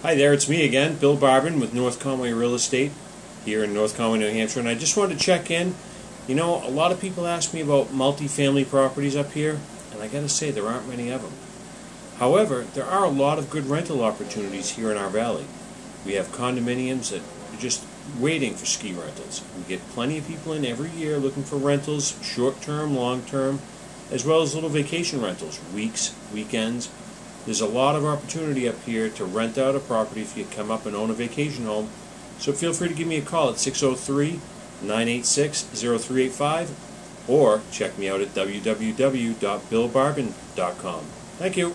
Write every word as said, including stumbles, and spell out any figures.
Hi there, it's me again, Bill Barbin with North Conway Real Estate here in North Conway, New Hampshire, and I just wanted to check in. You know, a lot of people ask me about multifamily properties up here, and I gotta say there aren't many of them. However, there are a lot of good rental opportunities here in our valley. We have condominiums that are just waiting for ski rentals. We get plenty of people in every year looking for rentals, short-term, long-term, as well as little vacation rentals, weeks, weekends. There's a lot of opportunity up here to rent out a property if you come up and own a vacation home. So feel free to give me a call at six oh three, nine eight six, oh three eight five or check me out at w w w dot bill barbin dot com. Thank you.